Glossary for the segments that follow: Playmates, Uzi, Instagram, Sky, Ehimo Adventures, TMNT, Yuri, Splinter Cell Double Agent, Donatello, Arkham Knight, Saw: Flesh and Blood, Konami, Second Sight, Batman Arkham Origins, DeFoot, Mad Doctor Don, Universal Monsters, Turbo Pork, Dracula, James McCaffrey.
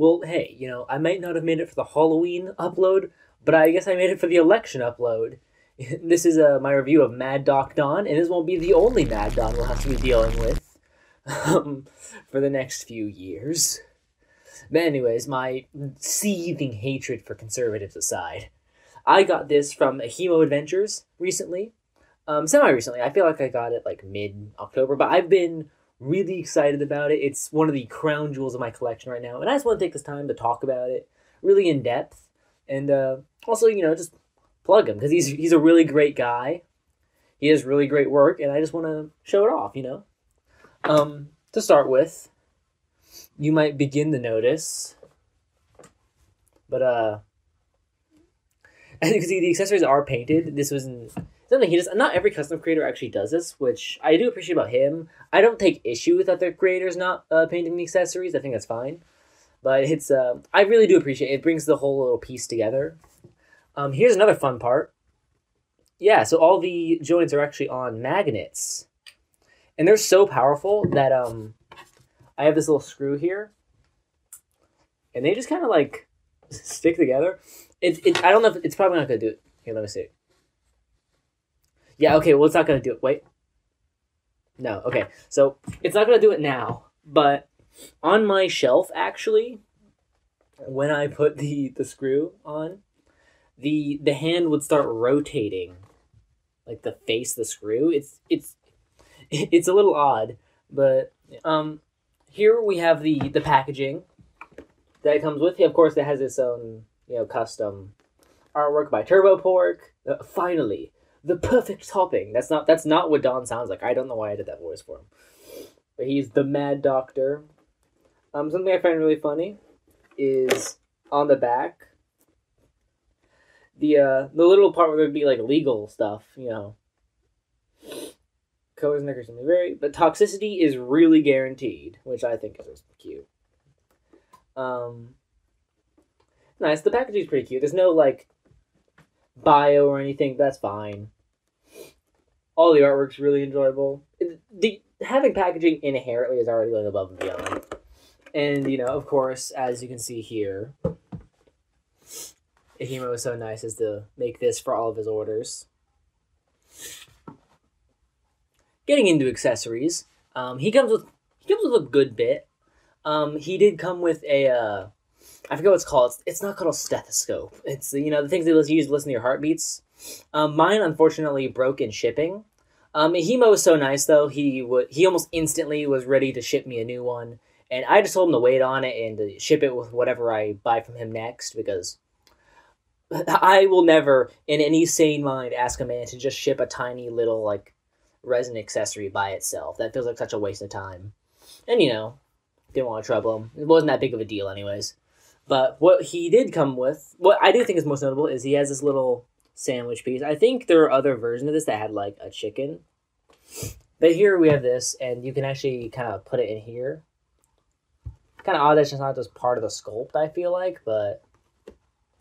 well, hey, you know, I might not have made it for the Halloween upload, but I guess I made it for the election upload. This is my review of Mad Doc Don, and this won't be the only Mad Don we'll have to be dealing with for the next few years. But anyways, my seething hatred for conservatives aside, I got this from Ehimo Adventures recently. Semi-recently. I feel like I got it like mid-October, but I've been really excited about it. It's one of the crown jewels of my collection right now, and I just want to take this time to talk about it really in depth. And also, you know, just plug him, because he's a really great guy. He does really great work, and I just want to show it off, you know? To start with, you might begin to notice, but as you can see, the accessories are painted. This was in... Something he does. Not every custom creator actually does this, which I do appreciate about him. I don't take issue with other creators not painting the accessories. I think that's fine, but it's I really do appreciate it. It brings the whole little piece together. Here's another fun part. Yeah, so all the joints are actually on magnets, and they're so powerful that I have this little screw here, and they just kind of like stick together. I don't know. If it's probably not gonna do it. Here, let me see. Yeah, okay, well, it's not going to do it. Wait. No, okay. So, it's not going to do it now, but on my shelf, actually, when I put the screw on, the hand would start rotating, like, the face of the screw. It's a little odd, but here we have the packaging that it comes with. Of course, it has its own, you know, custom artwork by Turbo Pork. Finally. The perfect topping. That's not what Don sounds like. I don't know why I did that voice for him. But he's the Mad Doctor. Something I find really funny is on the back, the little part where there'd be like legal stuff, you know. Colors and decorations may vary, but toxicity is really guaranteed, which I think is cute. Nice. The packaging's pretty cute. There's no like bio or anything, that's fine. All the artwork's really enjoyable. Having packaging inherently is already going above and beyond. And, you know, of course, as you can see here, Ehimo is so nice as to make this for all of his orders. Getting into accessories, he comes with a good bit. He did come with a I forget what it's called. It's not called a stethoscope. It's, you know, the things they use to listen to your heartbeats. Mine, unfortunately, broke in shipping. Ehimo was so nice, though. He almost instantly was ready to ship me a new one. And I just told him to wait on it and to ship it with whatever I buy from him next, because I will never, in any sane mind, ask a man to just ship a tiny little, like, resin accessory by itself. That feels like such a waste of time. And, you know, didn't want to trouble him. It wasn't that big of a deal anyways. But what he did come with, what I do think is most notable, is he has this little sandwich piece. I think there are other versions of this that had, like, a chicken. But here we have this, and you can actually kind of put it in here. Kind of odd that it's not just part of the sculpt, I feel like, but...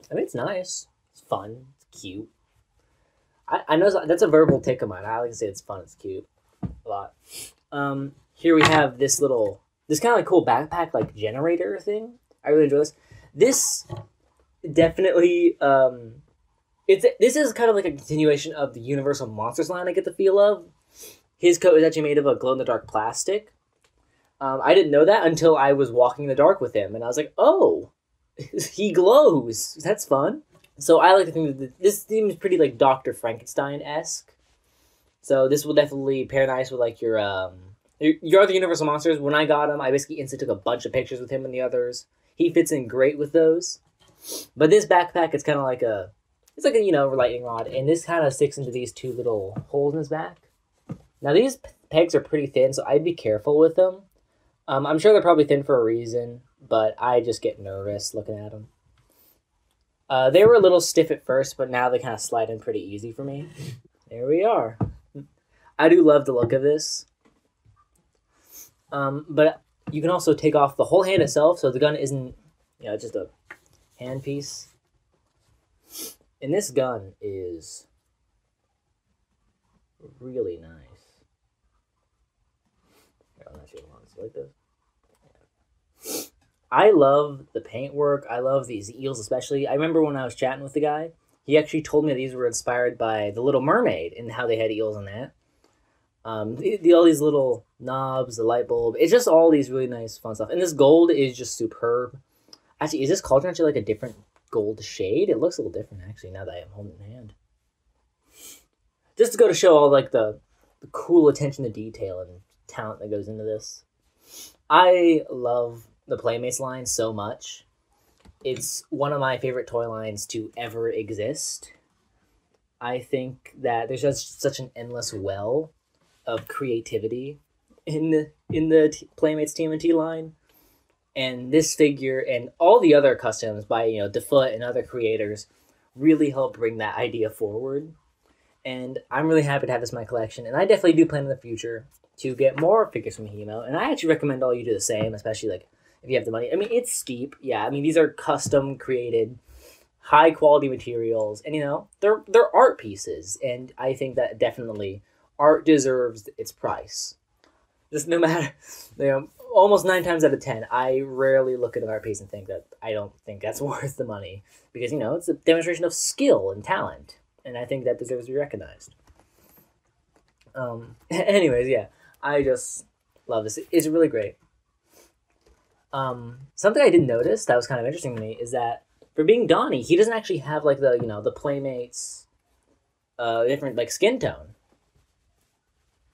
I mean, it's nice. It's fun. It's cute. I know that's a verbal tick of mine. I like to say it's fun. It's cute. A lot. Here we have this little... This kind of, like, cool backpack, like, generator thing. I really enjoy this. This definitely, this is kind of like a continuation of the Universal Monsters line, I get the feel of. His coat is actually made of a glow-in-the-dark plastic. I didn't know that until I was walking in the dark with him, and I was like, oh, he glows. That's fun. So I like to think that this seems pretty, like, Dr. Frankenstein-esque. So this will definitely pair nice with, like, your other Universal Monsters. When I got him, I basically instantly took a bunch of pictures with him and the others. He fits in great with those. But this backpack is kind of like a... It's like a, you know, lightning rod. And this kind of sticks into these two little holes in his back. Now, these pegs are pretty thin, so I'd be careful with them. I'm sure they're probably thin for a reason, but I just get nervous looking at them. They were a little stiff at first, but now they kind of slide in pretty easy for me. There we are. I do love the look of this. But... You can also take off the whole hand itself, so the gun isn't, you know, just a hand piece. And this gun is really nice. I'm not sure if I want to see it like this. I love the paintwork. I love these eels especially. I remember when I was chatting with the guy, he actually told me that these were inspired by The Little Mermaid and how they had eels in that. All these little knobs, the light bulb. It's just all these really nice fun stuff. And this gold is just superb. Actually, is this cauldron actually like a different gold shade? It looks a little different actually now that I am holding it in hand. Just to go to show all like the cool attention to detail and talent that goes into this. I love the Playmates line so much. It's one of my favorite toy lines to ever exist. I think that there's just such an endless well of creativity in the Playmates TMNT line. And this figure and all the other customs by, you know, DeFoot and other creators really help bring that idea forward. And I'm really happy to have this in my collection. And I definitely do plan in the future to get more figures from Ehimo. And I actually recommend all you do the same, especially like if you have the money. I mean, it's steep. Yeah, I mean, these are custom created, high quality materials. And, you know, they're art pieces. And I think that definitely art deserves its price. Just no matter, you know, almost 9 times out of 10, I rarely look at an art piece and think that I don't think that's worth the money. Because, you know, it's a demonstration of skill and talent. And I think that deserves to be recognized. Anyways, yeah, I just love this. It's really great. Something I did notice that was kind of interesting to me is that for being Donnie, he doesn't actually have like the, you know, the Playmates different like skin tone.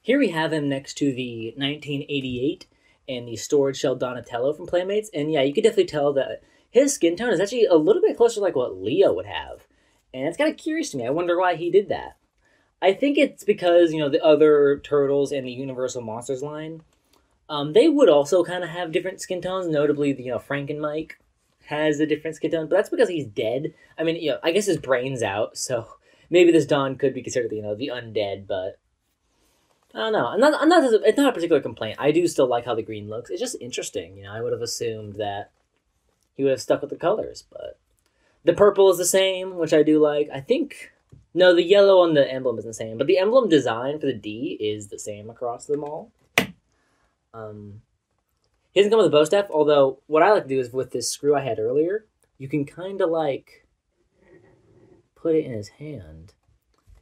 Here we have him next to the 1988 and the Storage Shell Donatello from Playmates. And yeah, you could definitely tell that his skin tone is actually a little bit closer to like what Leo would have. And it's kind of curious to me. I wonder why he did that. I think it's because, you know, the other Turtles in the Universal Monsters line, they would also kind of have different skin tones. Notably, you know, Frank and Mike has a different skin tone. But that's because he's dead. I mean, you know, I guess his brain's out. So maybe this Don could be considered, you know, the undead. But I don't know. It's not a particular complaint. I do still like how the green looks. It's just interesting. You know, I would have assumed that he would have stuck with the colors, but... The purple is the same, which I do like. I think... No, the yellow on the emblem isn't the same. But the emblem design for the D is the same across them all. He doesn't come with a bow staff, although what I like to do is with this screw I had earlier, you can kind of like put it in his hand.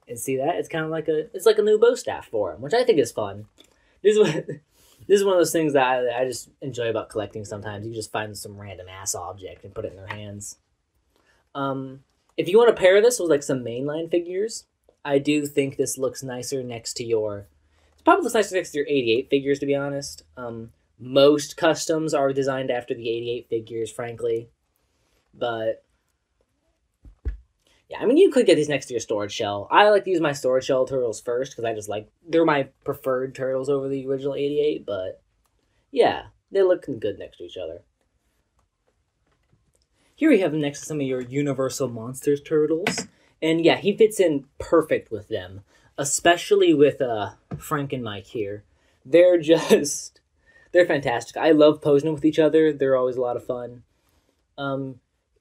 And see that? It's kind of like a... It's like a new bow staff for him, which I think is fun. This is one of those things that I just enjoy about collecting sometimes. You just find some random ass object and put it in their hands. If you want to pair this with like some mainline figures, I do think this looks nicer next to your... It probably looks nicer next to your 88 figures, to be honest. Most customs are designed after the 88 figures, frankly. But yeah, I mean, you could get these next to your Storage Shell. I like to use my Storage Shell Turtles first because I just like... They're my preferred Turtles over the original 88, but yeah, they're looking good next to each other. Here we have them next to some of your Universal Monsters Turtles. And yeah, he fits in perfect with them. Especially with Frank and Mike here. They're just... They're fantastic. I love posing with each other. They're always a lot of fun.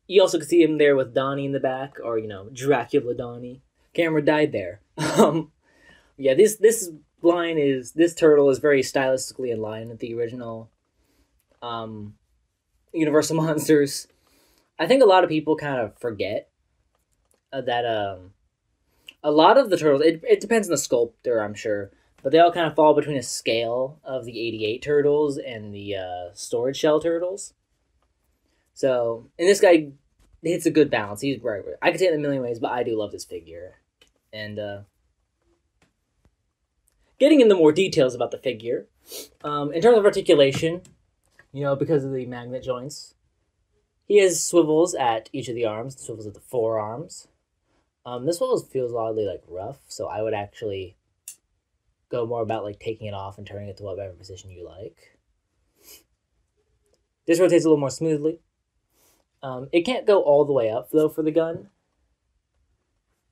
You also can see him there with Donnie in the back. Or, you know, Dracula Donnie. Camera died there. Yeah, this turtle is very stylistically in line with the original Universal Monsters. I think a lot of people kind of forget that a lot of the turtles, it depends on the sculptor, I'm sure, but they all kind of fall between a scale of the 88 turtles and the Storage Shell turtles. So, and this guy hits a good balance. He's right. I could say it in a million ways, but I do love this figure. And getting into more details about the figure, in terms of articulation, you know, because of the magnet joints, he has swivels at each of the arms, swivels at the forearms. This swivel feels oddly, like, rough, so I would actually go more about, like, taking it off and turning it to whatever position you like. This rotates a little more smoothly. It can't go all the way up, though, for the gun.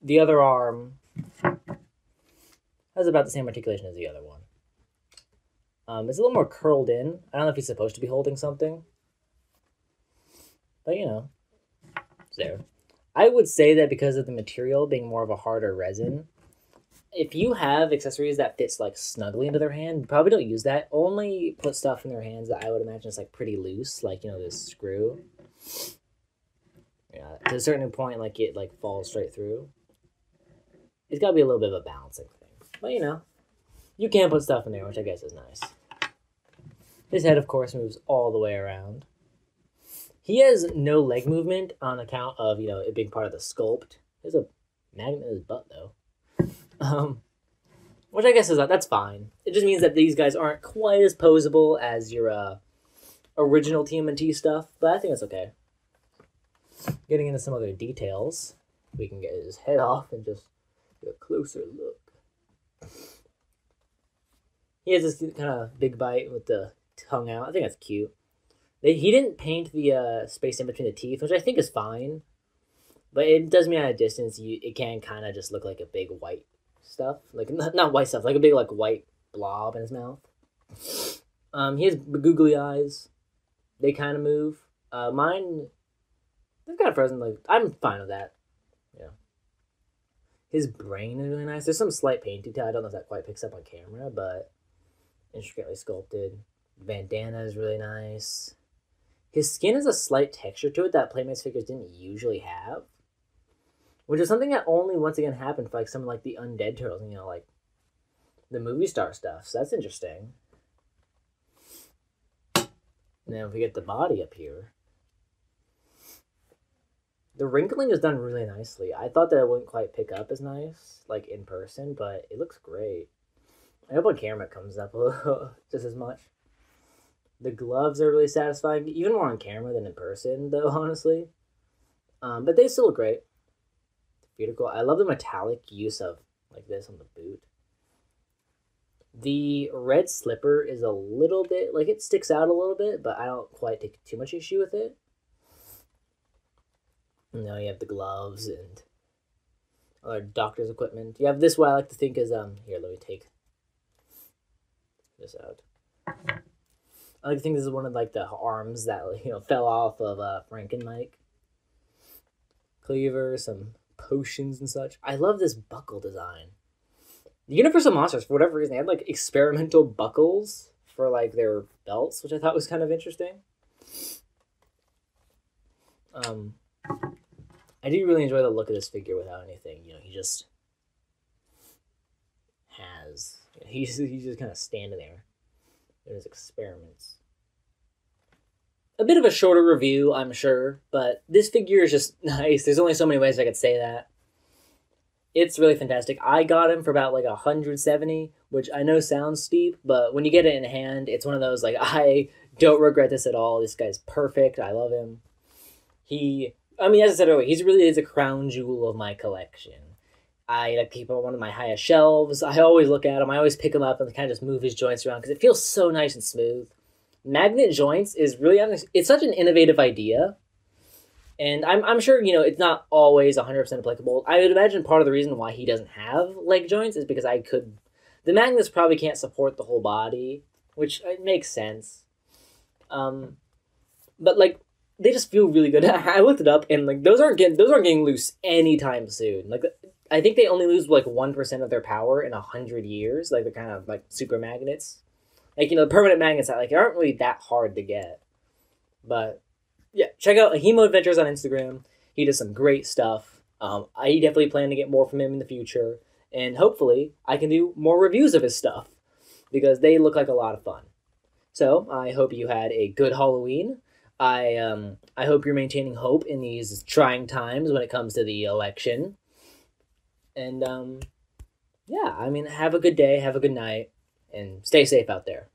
The other arm has about the same articulation as the other one. It's a little more curled in. I don't know if he's supposed to be holding something. But, you know, it's there. I would say that because of the material being more of a harder resin, if you have accessories that fits like snugly into their hand, probably don't use that. Only put stuff in their hands that I would imagine is like pretty loose, like, you know, this screw. Yeah, to a certain point, like it like falls straight through. It's got to be a little bit of a balancing thing, but you know, you can put stuff in there, which I guess is nice. His head, of course, moves all the way around. He has no leg movement on account of, you know, it being part of the sculpt. There's a magnet in his butt though. Which I guess is, that's fine. It just means that these guys aren't quite as poseable as your original TMNT stuff, but I think that's okay. Getting into some other details, we can get his head off and just get a closer look. He has this kind of big bite with the tongue out. I think that's cute. He didn't paint the space in between the teeth, which I think is fine. But it does mean at a distance, it can kind of just look like a big white stuff. Like, not white stuff, like a big, like, white blob in his mouth. He has googly eyes. They kind of move. Mine, they're kind of frozen. Like, I'm fine with that. Yeah. His brain is really nice. There's some slight paint detail. I don't know if that quite picks up on camera, but intricately sculpted. Bandana is really nice. His skin has a slight texture to it that Playmates figures didn't usually have. Which is something that only, once again, happened for, like, some, like, the Undead Turtles, and, you know, like, the movie star stuff. So that's interesting. And then if we get the body up here. The wrinkling is done really nicely. I thought that it wouldn't quite pick up as nice, like, in person, but it looks great. I hope on camera it comes up a little, just as much. The gloves are really satisfying, even more on camera than in person, though, honestly. But they still look great. Beautiful. I love the metallic use of, like, this on the boot. The red slipper is a little bit, like, it sticks out a little bit, but I don't quite take too much issue with it. And now you have the gloves and other doctor's equipment. You have this, what I like to think is, here, let me take this out. I like to think this is one of, like, the arms that, you know, fell off of Frank and Mike. Cleaver, some potions and such. I love this buckle design. The Universal Monsters, for whatever reason, they had, like, experimental buckles for, like, their belts, which I thought was kind of interesting. I do really enjoy the look of this figure without anything. You know, he just has... He's just kind of standing there. His experiments. A bit of a shorter review, I'm sure, but this figure is just nice. There's only so many ways I could say that. It's really fantastic. I got him for about like 170, which I know sounds steep, but when you get it in hand, it's one of those, like, I don't regret this at all. This guy's perfect. I love him. I mean, as I said earlier, he really is a crown jewel of my collection. I like keep him on one of my highest shelves. I always look at him. I always pick him up and kind of just move his joints around because it feels so nice and smooth. Magnet joints is really, it's such an innovative idea. And I'm sure, you know, it's not always 100% applicable. I would imagine part of the reason why he doesn't have leg joints is because the magnets probably can't support the whole body, which it makes sense. But like, they just feel really good. I looked it up and like, those aren't getting loose anytime soon. Like, I think they only lose, like, 1% of their power in 100 years. Like, they're kind of, like, super magnets. Like, you know, the permanent magnets, like, they aren't really that hard to get. But, yeah, check out Ehimo Adventures on Instagram. He does some great stuff. I definitely plan to get more from him in the future. And hopefully, I can do more reviews of his stuff. Because they look like a lot of fun. So, I hope you had a good Halloween. I hope you're maintaining hope in these trying times when it comes to the election. And, yeah, I mean, have a good day, have a good night, and stay safe out there.